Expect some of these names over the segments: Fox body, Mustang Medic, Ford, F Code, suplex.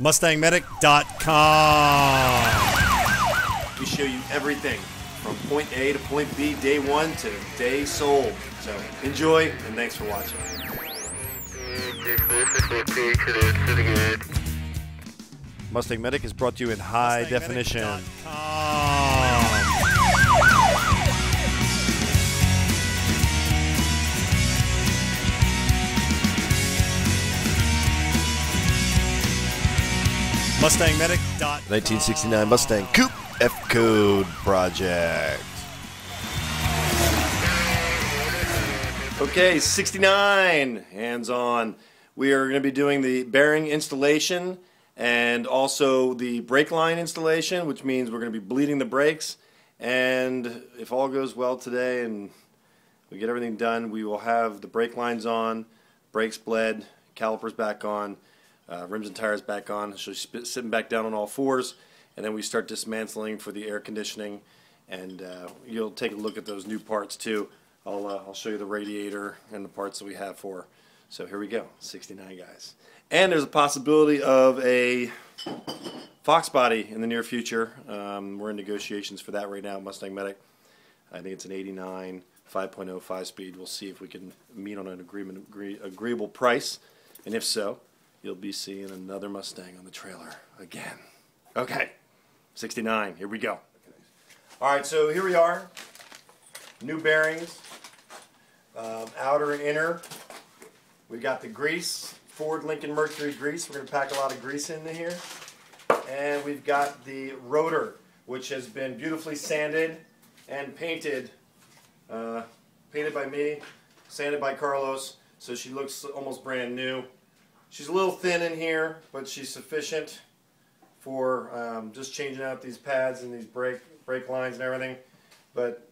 MustangMedic.com. We show you everything from point A to point B, day one to day sold. So enjoy, and thanks for watching. Mustang Medic is brought to you in high definition. MustangMedic.com. 1969 Mustang Coupe F Code project. Okay, 69, hands on. We are going to be doing the bearing installation and also the brake line installation, which means we're going to be bleeding the brakes. And if all goes well today and we get everything done, we will have the brake lines on, brakes bled, calipers back on, rims and tires back on, so sitting back down on all fours, and then we start dismantling for the air conditioning. And you'll take a look at those new parts too. I'll show you the radiator and the parts that we have for her. So here we go, 69 guys. And there's a possibility of a Fox body in the near future. We're in negotiations for that right now, Mustang Medic. I think it's an 89, 5.0, 5-speed. We'll see if we can meet on an agreeable price, and if so, you'll be seeing another Mustang on the trailer again. Okay, 69, here we go. All right, so here we are. New bearings, outer and inner. We've got the grease, Ford Lincoln Mercury grease. We're going to pack a lot of grease into here. And we've got the rotor, which has been beautifully sanded and painted. Painted by me, sanded by Carlos, so she looks almost brand new. She's a little thin in here, but she's sufficient for just changing out these pads and these brake lines and everything. But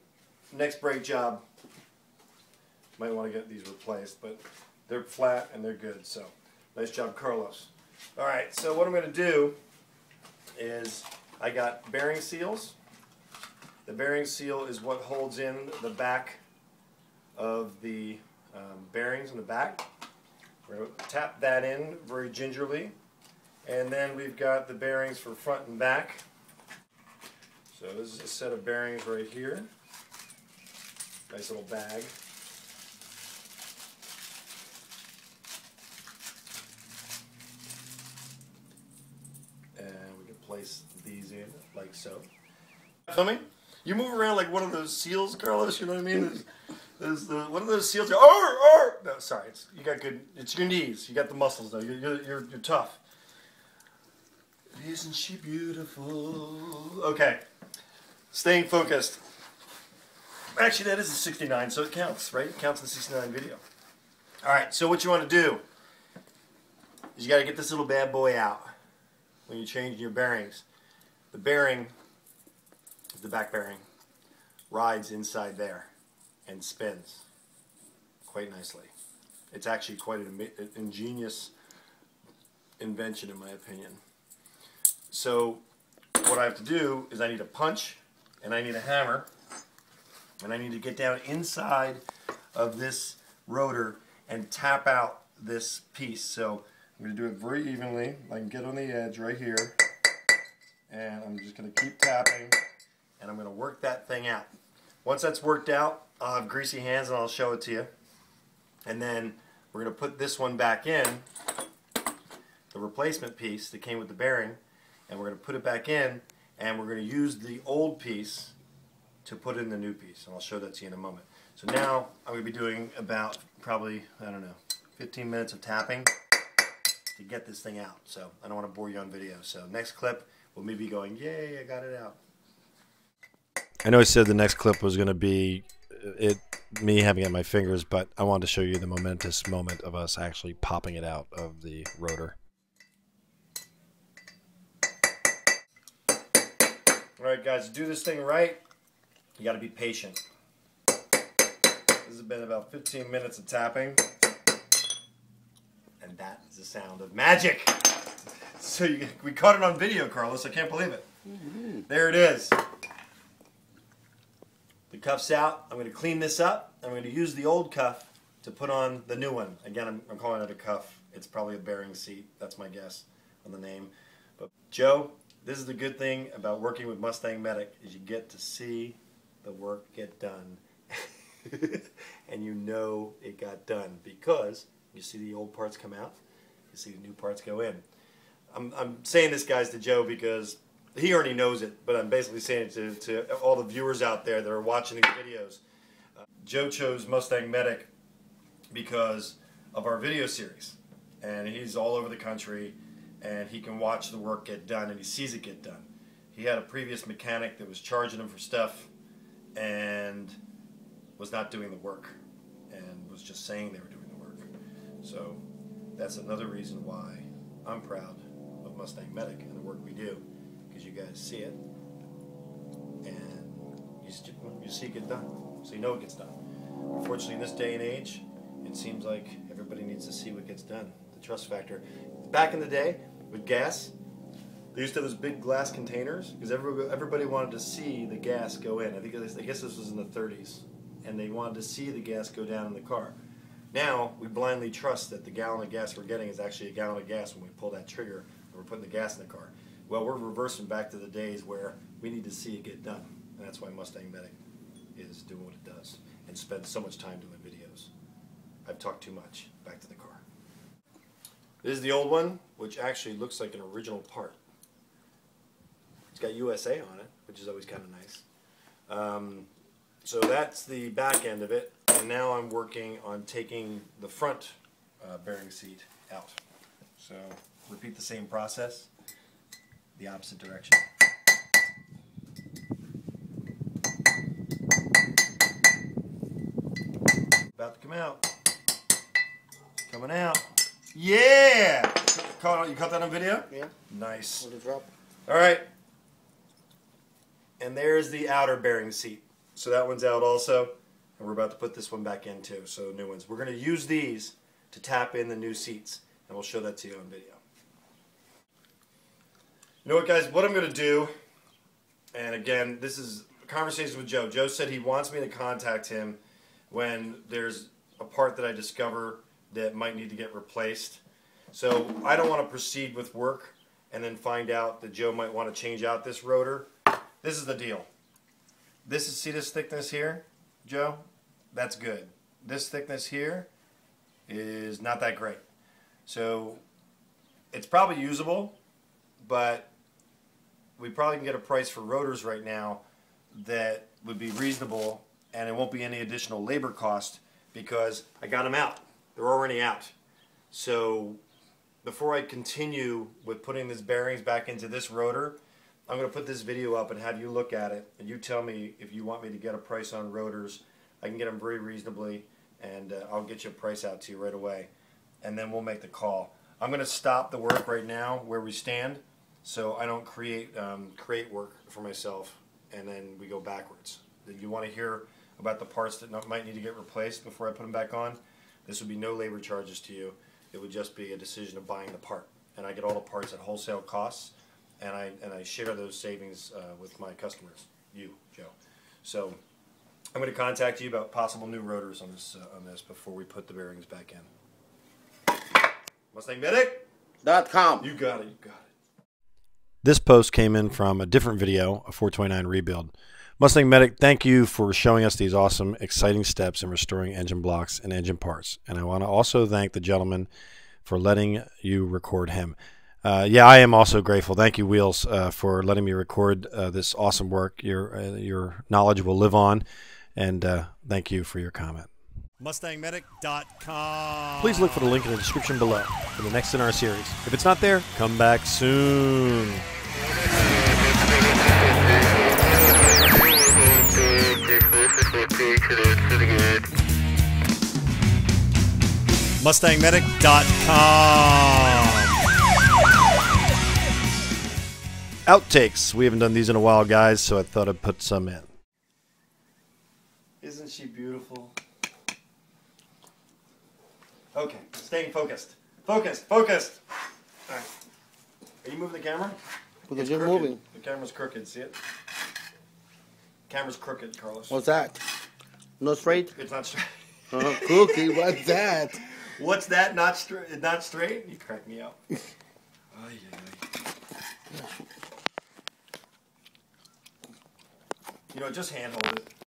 next brake job, might want to get these replaced, but they're flat and they're good. So nice job, Carlos. All right, so what I'm going to do is I got bearing seals. The bearing seal is what holds in the back of the bearings in the back. We're going to tap that in very gingerly, and then we've got the bearings for front and back. So this is a set of bearings right here. Nice little bag. And we can place these in like so. Feel me? You move around like one of those seals, Carlos, you know what I mean? One of those seals. Oh, no, sorry. You got good. It's your knees. You got the muscles though. You're tough. Isn't she beautiful? Okay. Staying focused. Actually, that is a 69, so it counts, right? It counts in the 69 video. All right. So what you want to do is you got to get this little bad boy out when you're changing your bearings. The bearing, the back bearing, rides inside there and spins quite nicely. It's actually quite an ingenious invention in my opinion. So what I have to do is I need a punch and I need a hammer and I need to get down inside of this rotor and tap out this piece. So I'm going to do it very evenly. I can get on the edge right here and I'm just going to keep tapping and I'm going to work that thing out. Once that's worked out, I'll have greasy hands and I'll show it to you. And then we're going to put this one back in, the replacement piece that came with the bearing, and we're going to put it back in and we're going to use the old piece to put in the new piece. And I'll show that to you in a moment. So now I'm going to be doing about probably, I don't know, 15 minutes of tapping to get this thing out. So I don't want to bore you on video. So next clip will me be going, yay, I got it out. I know I said the next clip was going to be me having it at my fingers, but I wanted to show you the momentous moment of us actually popping it out of the rotor. Alright guys, do this thing right. You got to be patient. This has been about 15 minutes of tapping, and that is the sound of magic. So we caught it on video, Carlos. I can't believe it. There it is. The cuff's out. I'm going to clean this up. I'm going to use the old cuff to put on the new one. Again, I'm calling it a cuff. It's probably a bearing seat. That's my guess. on the name. But Joe, this is the good thing about working with Mustang Medic, is you get to see the work get done. And you know it got done because you see the old parts come out, you see the new parts go in. I'm saying this, guys, to Joe because he already knows it, but I'm basically saying it to all the viewers out there that are watching these videos. Joe chose Mustang Medic because of our video series, and he's all over the country and he can watch the work get done and he sees it get done. He had a previous mechanic that was charging him for stuff and was not doing the work and was just saying they were doing the work. So that's another reason why I'm proud of Mustang Medic and the work we do, because you guys see it and you see it get done, so you know it gets done. Unfortunately, in this day and age, it seems like everybody needs to see what gets done, the trust factor. Back in the day with gas, they used to have those big glass containers because everybody wanted to see the gas go in. I guess this was in the 30s. And they wanted to see the gas go down in the car. Now we blindly trust that the gallon of gas we're getting is actually a gallon of gas when we pull that trigger and we're putting the gas in the car. Well, we're reversing back to the days where we need to see it get done, and that's why Mustang Medic is doing what it does and spends so much time doing videos. I've talked too much. Back to the car. This is the old one, which actually looks like an original part. It's got USA on it, which is always kind of nice. So that's the back end of it, and now I'm working on taking the front bearing seat out. So repeat the same process, the opposite direction. About to come out. Coming out. Yeah! You caught that on video? Yeah. Nice. Little drop. All right. And there's the outer bearing seat. So that one's out also, and we're about to put this one back in too, so new ones. We're going to use these to tap in the new seats, and we'll show that to you on video. You know what, guys, what I'm going to do, and again, this is a conversation with Joe. Joe said he wants me to contact him when there's a part that I discover that might need to get replaced. So I don't want to proceed with work and then find out that Joe might want to change out this rotor. This is the deal. This is, see this thickness here, Joe? That's good. This thickness here is not that great. So it's probably usable, but we probably can get a price for rotors right now that would be reasonable, and it won't be any additional labor cost because I got them out. They're already out. So before I continue with putting these bearings back into this rotor, I'm going to put this video up and have you look at it, and you tell me if you want me to get a price on rotors. I can get them very reasonably, and I'll get you a price out to you right away, and then we'll make the call. I'm going to stop the work right now where we stand so I don't create work for myself, and then we go backwards. If you want to hear about the parts that might need to get replaced before I put them back on, this would be no labor charges to you. It would just be a decision of buying the part, and I get all the parts at wholesale costs. And I share those savings with my customers, you, Joe. So I'm going to contact you about possible new rotors on this before we put the bearings back in. MustangMedic.com. You got it. You got it. This post came in from a different video, a 429 rebuild. Mustang Medic, thank you for showing us these awesome, exciting steps in restoring engine blocks and engine parts. And I want to also thank the gentleman for letting you record him. Yeah, I am also grateful. Thank you, Wheels, for letting me record this awesome work. Your knowledge will live on, and thank you for your comment. MustangMedic.com. Please look for the link in the description below for the next in our series. If it's not there, come back soon. MustangMedic.com. Outtakes. We haven't done these in a while, guys, so I thought I'd put some in. Isn't she beautiful? Okay, staying focused. Focused, focused. All right. Are you moving the camera? Well, it's crooked. Moving. The camera's crooked, see it? Camera's crooked, Carlos. What's that? Not straight? It's not straight. Cookie, what's that? What's that? Not straight? You crack me up. You know, just handhold it.